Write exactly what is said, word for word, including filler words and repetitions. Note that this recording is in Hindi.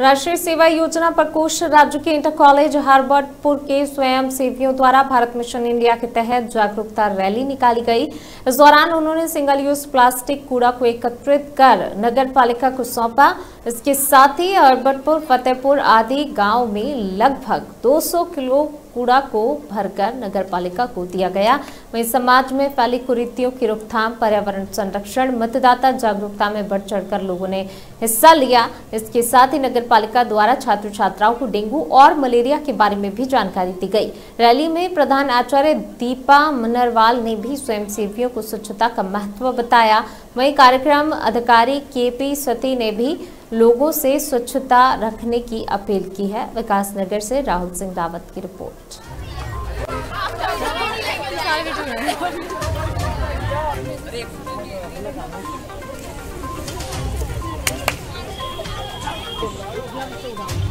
राष्ट्रीय सेवा योजना प्रकोष्ठ राज्य के इंटर कॉलेज हार्बर्टपुर के स्वयं सेवियों द्वारा भारत मिशन इंडिया के तहत जागरूकता रैली निकाली गई। इस दौरान उन्होंने सिंगल यूज प्लास्टिक कूड़ा को एकत्रित कर नगर पालिका को सौंपा। इसके साथ ही हार्बर्टपुर, फतेहपुर आदि गांव में लगभग दो सौ किलो कूड़ा को भरकर नगर पालिका को दिया गया। वहीं समाज में फैली कुरीतियों की रोकथाम, पर्यावरण संरक्षण, मतदाता जागरूकता में बढ़ चढ़कर लोगों ने हिस्सा लिया। इसके साथ ही नगर पालिका द्वारा छात्र छात्राओं को डेंगू और मलेरिया के बारे में भी जानकारी दी गई। रैली में प्रधान आचार्य दीपा मनरवाल ने भी स्वयंसेवियों को स्वच्छता का महत्व बताया। वहीं कार्यक्रम अधिकारी के पी सती ने भी लोगों से स्वच्छता रखने की अपील की है। विकास नगर से राहुल सिंह रावत की रिपोर्ट। तो